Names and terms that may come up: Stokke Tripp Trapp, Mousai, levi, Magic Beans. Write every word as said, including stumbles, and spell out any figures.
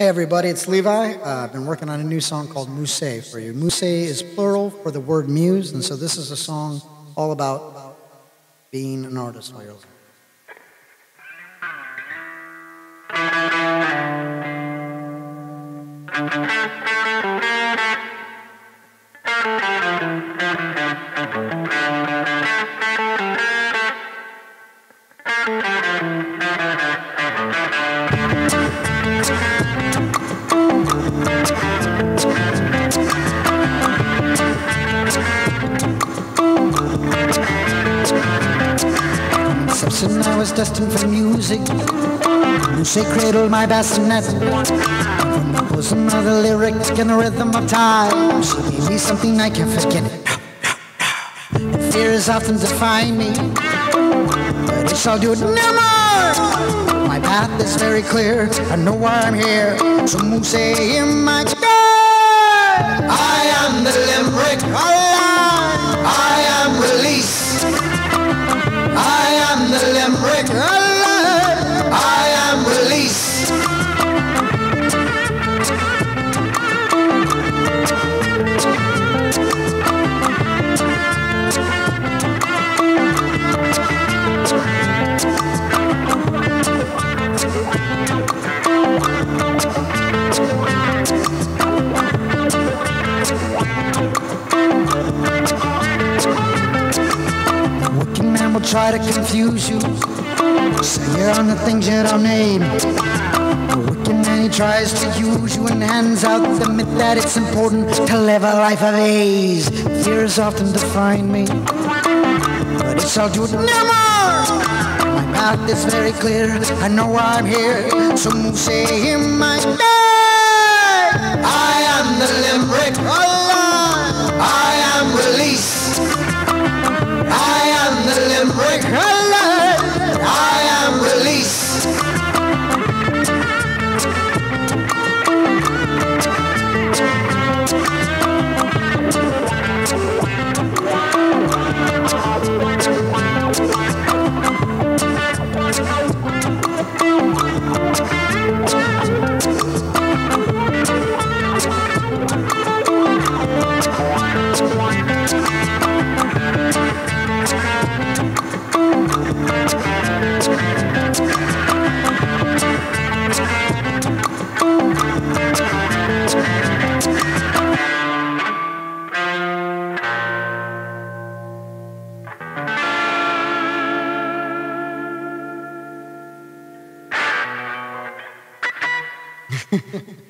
Hey everybody, it's Levi. Uh, I've been working on a new song called Mousai for you. Mousai is plural for the word muse, and so this is a song all about being an artist while you're alive. Since I was destined for music, Mousai cradled my bassinet. From the bosom of the lyric and the rhythm of time, she gave me something I can't forget. And fear has often defined me, but it shall do it no more. My path is very clear, I know why I'm here. So Mousai, hear my cry. I am the limerick. I am release. I am the limerick alive. I am release. Try to confuse you, so you're on the things you don't need. The wicked man, he tries to use you and hands out the myth that it's important to live a life of ease. Fear has often defined me, but it shall do it no more. My path is very clear, I know why I'm here. So Mousai, hear my cry. I am the limerick alive. I am release. I am the limerick alive. I am release. Ha, ha, ha.